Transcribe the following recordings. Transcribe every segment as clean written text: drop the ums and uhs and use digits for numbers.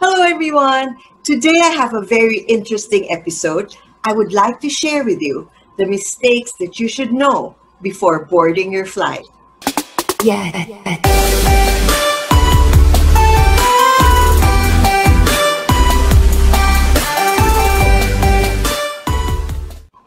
Hello everyone. Today I have a very interesting episode. I would like to share with you the mistakes that you should know before boarding your flight.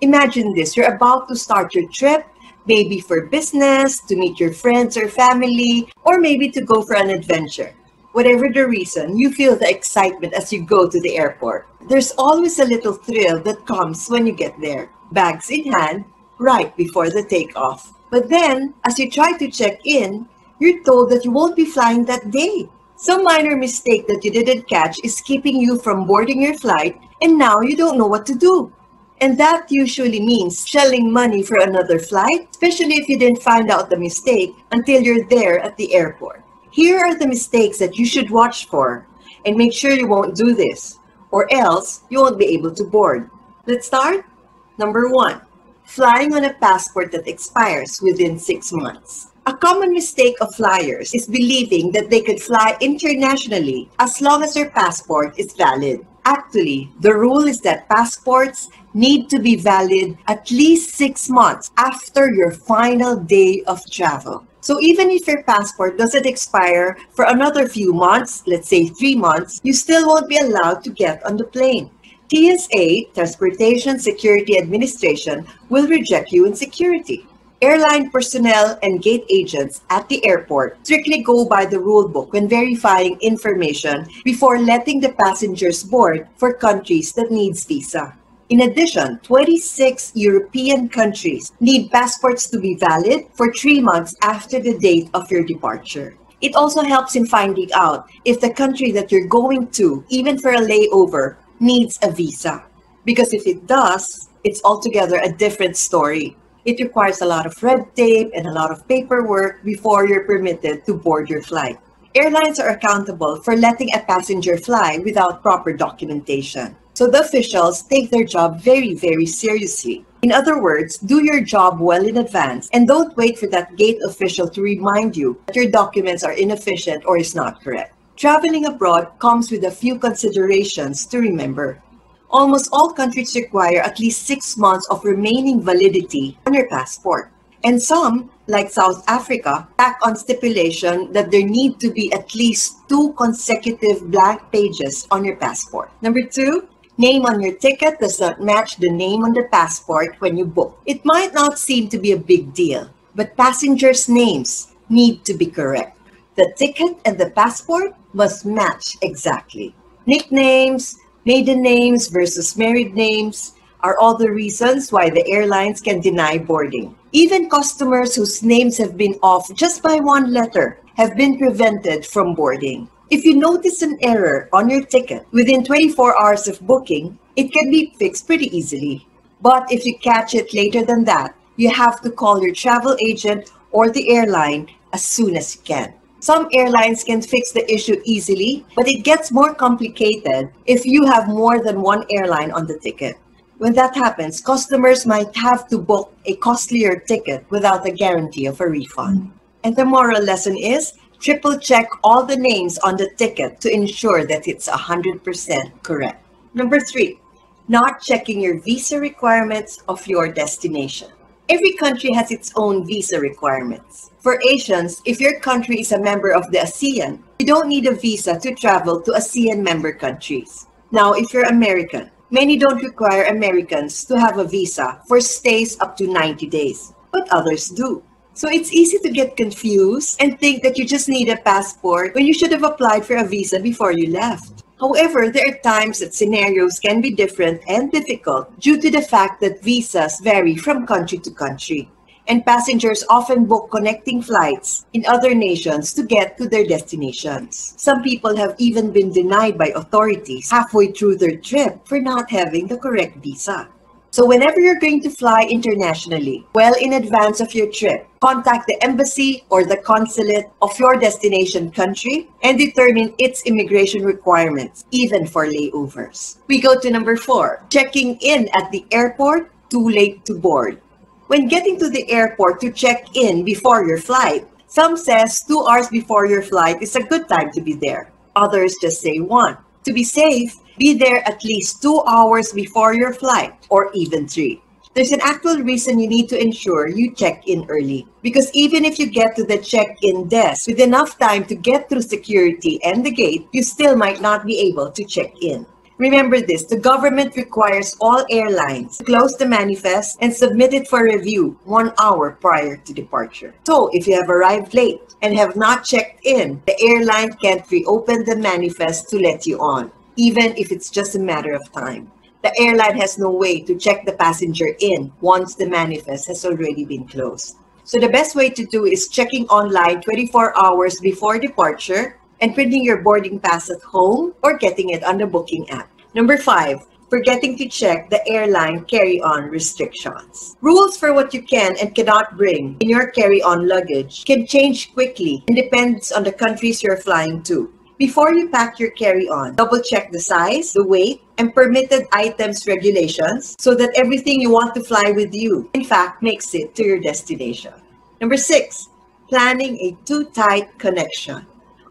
Imagine this, you're about to start your trip, maybe for business, to meet your friends or family, or maybe to go for an adventure. Whatever the reason, you feel the excitement as you go to the airport. There's always a little thrill that comes when you get there, bags in hand, right before the takeoff. But then, as you try to check in, you're told that you won't be flying that day. Some minor mistake that you didn't catch is keeping you from boarding your flight, and now you don't know what to do. And that usually means shelling money for another flight, especially if you didn't find out the mistake until you're there at the airport. Here are the mistakes that you should watch for and make sure you won't do this or else you won't be able to board. Let's start. Number one, flying on a passport that expires within 6 months. A common mistake of flyers is believing that they could fly internationally as long as their passport is valid. Actually, the rule is that passports need to be valid at least 6 months after your final day of travel. So even if your passport doesn't expire for another few months, let's say 3 months, you still won't be allowed to get on the plane. TSA, Transportation Security Administration, will reject you in security. Airline personnel and gate agents at the airport strictly go by the rule book when verifying information before letting the passengers board for countries that need visa. In addition, 26 European countries need passports to be valid for 3 months after the date of your departure. It also helps in finding out if the country that you're going to, even for a layover, needs a visa. Because if it does, it's altogether a different story. It requires a lot of red tape and a lot of paperwork before you're permitted to board your flight. Airlines are accountable for letting a passenger fly without proper documentation. So the officials take their job very, very seriously. In other words, do your job well in advance and don't wait for that gate official to remind you that your documents are inefficient or is not correct. Traveling abroad comes with a few considerations to remember. Almost all countries require at least 6 months of remaining validity on your passport. And some, like South Africa, tack on stipulation that there need to be at least 2 consecutive blank pages on your passport. Number two, name on your ticket does not match the name on the passport when you book. It might not seem to be a big deal, but passengers' names need to be correct. The ticket and the passport must match exactly. Nicknames, maiden names versus married names are all the reasons why the airlines can deny boarding. Even customers whose names have been off just by 1 letter have been prevented from boarding. If you notice an error on your ticket within 24 hours of booking, it can be fixed pretty easily. But if you catch it later than that, you have to call your travel agent or the airline as soon as you can. Some airlines can fix the issue easily, but it gets more complicated if you have more than 1 airline on the ticket. When that happens, customers might have to book a costlier ticket without a guarantee of a refund. And the moral lesson is, triple check all the names on the ticket to ensure that it's 100% correct. Number three, not checking your visa requirements of your destination. Every country has its own visa requirements. For Asians, if your country is a member of the ASEAN, you don't need a visa to travel to ASEAN member countries. Now, if you're American, many don't require Americans to have a visa for stays up to 90 days, but others do. So it's easy to get confused and think that you just need a passport when you should have applied for a visa before you left. However, there are times that scenarios can be different and difficult due to the fact that visas vary from country to country, and passengers often book connecting flights in other nations to get to their destinations. Some people have even been denied by authorities halfway through their trip for not having the correct visa. So whenever you're going to fly internationally, well in advance of your trip, contact the embassy or the consulate of your destination country and determine its immigration requirements, even for layovers. We go to number four, checking in at the airport too late to board. When getting to the airport to check in before your flight, some says 2 hours before your flight is a good time to be there. Others just say 1. To be safe, be there at least 2 hours before your flight, or even 3. There's an actual reason you need to ensure you check in early, because even if you get to the check-in desk with enough time to get through security and the gate, you still might not be able to check in. Remember this, the government requires all airlines to close the manifest and submit it for review 1 hour prior to departure. So if you have arrived late and have not checked in, the airline can't reopen the manifest to let you on, even if it's just a matter of time. The airline has no way to check the passenger in once the manifest has already been closed. So the best way to do is checking online 24 hours before departure and printing your boarding pass at home or getting it on the booking app. Number 5, forgetting to check the airline carry-on restrictions. Rules for what you can and cannot bring in your carry-on luggage can change quickly and depends on the countries you're flying to. Before you pack your carry-on, double-check the size, the weight, and permitted items regulations so that everything you want to fly with you, in fact, makes it to your destination. Number 6, planning a too tight connection.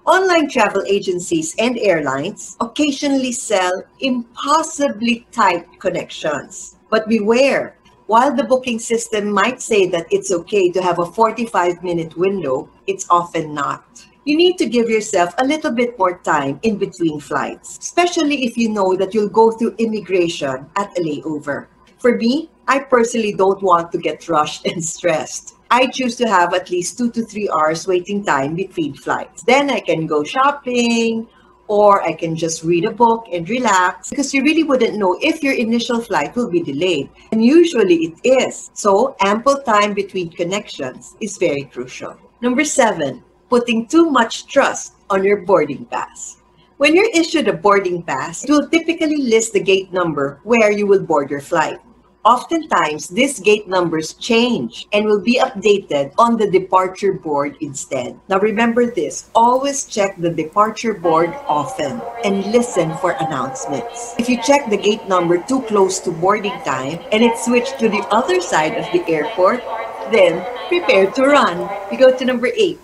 Online travel agencies and airlines occasionally sell impossibly tight connections. But beware, while the booking system might say that it's okay to have a 45-minute window, it's often not. You need to give yourself a little bit more time in between flights, especially if you know that you'll go through immigration at a layover. For me, I personally don't want to get rushed and stressed. I choose to have at least 2 to 3 hours waiting time between flights. Then I can go shopping, or I can just read a book and relax, because you really wouldn't know if your initial flight will be delayed, and usually it is. So ample time between connections is very crucial. Number 7. Putting too much trust on your boarding pass. When you're issued a boarding pass, it will typically list the gate number where you will board your flight. Oftentimes, these gate numbers change and will be updated on the departure board instead. Now remember this, always check the departure board often and listen for announcements. If you check the gate number too close to boarding time and it switched to the other side of the airport, then prepare to run. We go to number 8.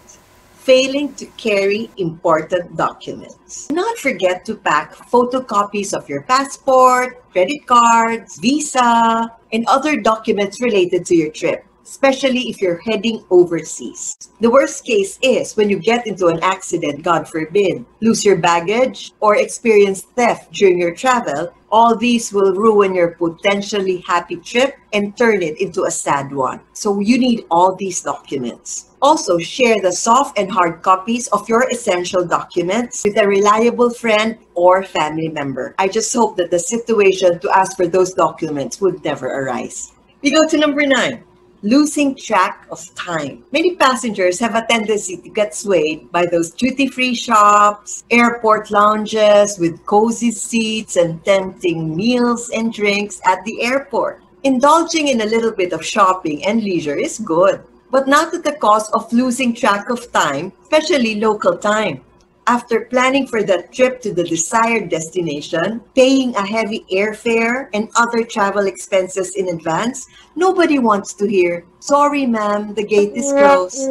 Failing to carry important documents. Do not forget to pack photocopies of your passport, credit cards, visa, and other documents related to your trip, especially if you're heading overseas. The worst case is when you get into an accident, God forbid, lose your baggage, or experience theft during your travel. All these will ruin your potentially happy trip and turn it into a sad one. So you need all these documents. Also, share the soft and hard copies of your essential documents with a reliable friend or family member. I just hope that the situation to ask for those documents would never arise. We go to number 9, losing track of time. Many passengers have a tendency to get swayed by those duty-free shops, airport lounges with cozy seats and tempting meals and drinks at the airport. Indulging in a little bit of shopping and leisure is good, but not at the cost of losing track of time, especially local time. After planning for that trip to the desired destination, paying a heavy airfare and other travel expenses in advance, nobody wants to hear, "Sorry, ma'am, the gate is closed."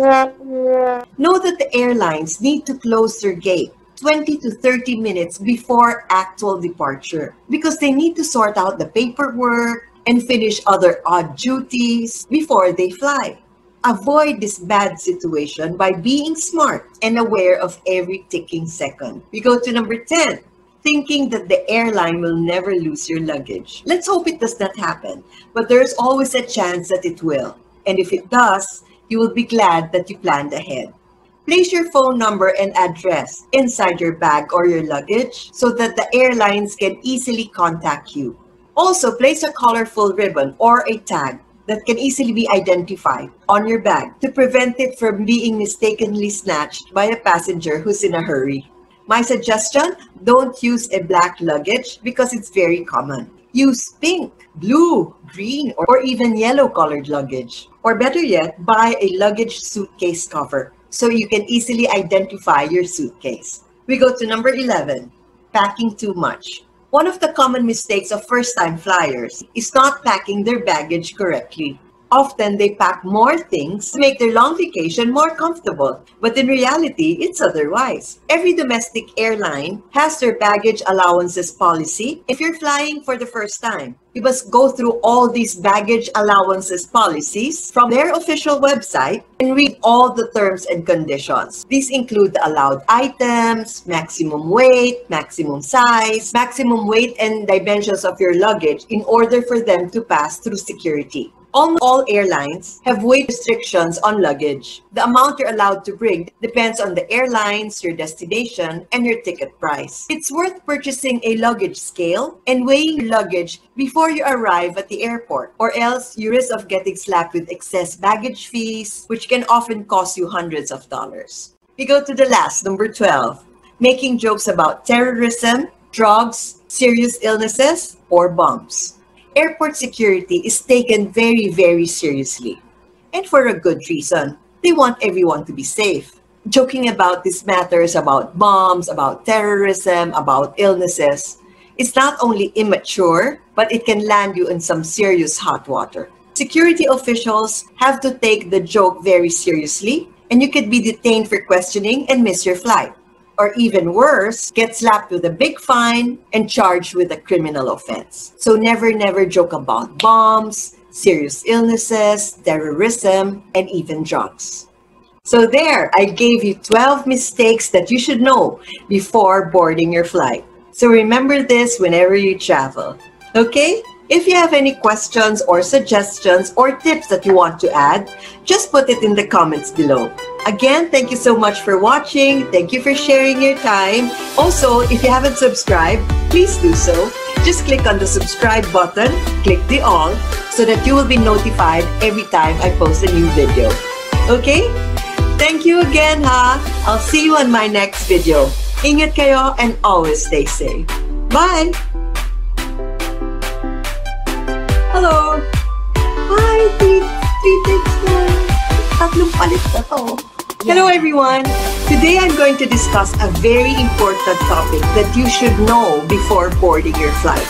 Know that the airlines need to close their gate 20 to 30 minutes before actual departure because they need to sort out the paperwork and finish other odd duties before they fly. Avoid this bad situation by being smart and aware of every ticking second. We go to number 10, thinking that the airline will never lose your luggage. Let's hope it does not happen, but there's always a chance that it will. And if it does, you will be glad that you planned ahead. Place your phone number and address inside your bag or your luggage so that the airlines can easily contact you. Also, place a colorful ribbon or a tag that can easily be identified on your bag to prevent it from being mistakenly snatched by a passenger who's in a hurry. My suggestion, don't use a black luggage because it's very common. Use pink, blue, green, or even yellow-colored luggage. Or better yet, buy a luggage suitcase cover so you can easily identify your suitcase. We go to number 11, packing too much. One of the common mistakes of first-time flyers is not packing their baggage correctly. Often they pack more things to make their long vacation more comfortable, but in reality, it's otherwise. Every domestic airline has their baggage allowances policy. If you're flying for the first time, you must go through all these baggage allowances policies from their official website and read all the terms and conditions. These include the allowed items, maximum weight, maximum size, maximum weight and dimensions of your luggage in order for them to pass through security. Almost all airlines have weight restrictions on luggage. The amount you're allowed to bring depends on the airlines, your destination, and your ticket price. It's worth purchasing a luggage scale and weighing your luggage before you arrive at the airport, or else you risk of getting slapped with excess baggage fees, which can often cost you hundreds of dollars. We go to the last, number 12, making jokes about terrorism, drugs, serious illnesses, or bombs. Airport security is taken very, very seriously, and for a good reason. They want everyone to be safe. Joking about these matters, about bombs, about terrorism, about illnesses, is not only immature, but it can land you in some serious hot water. Security officials have to take the joke very seriously, and you could be detained for questioning and miss your flight. Or even worse, get slapped with a big fine and charged with a criminal offense. So never, never joke about bombs, serious illnesses, terrorism, and even drugs. So there, I gave you 12 mistakes that you should know before boarding your flight. So remember this whenever you travel, okay? If you have any questions or suggestions or tips that you want to add, just put it in the comments below. Again, thank you so much for watching. Thank you for sharing your time. Also, if you haven't subscribed, please do so. Just click on the subscribe button, click the all, so that you will be notified every time I post a new video. Okay? Thank you again, ha! I'll see you on my next video. Ingat kayo and always stay safe. Bye! Hello! Hi, three tips na. Tatlong palit na to. Hello everyone! Today I'm going to discuss a very important topic that you should know before boarding your flight.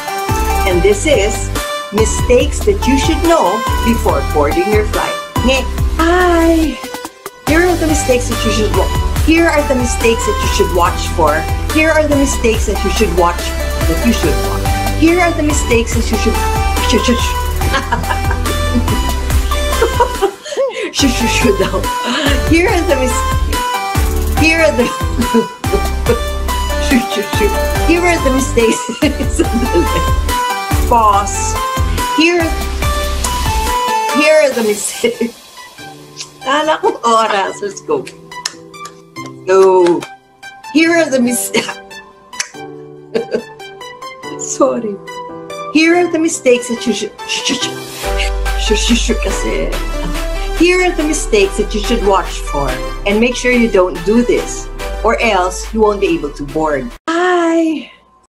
And this is mistakes that you should know before boarding your flight. Hi! Here are the mistakes that you should know. Here are the mistakes that you should watch for. Here are the mistakes that you should watch. That you should watch. Here are the mistakes that you should. Here are the mistakes. Pause. Here are the mistakes. Kala ko oras. Let's go. No. Here are the mistakes. Sorry. Here are the mistakes that you should. Here are the mistakes that you should watch for, and make sure you don't do this, or else you won't be able to board. Bye.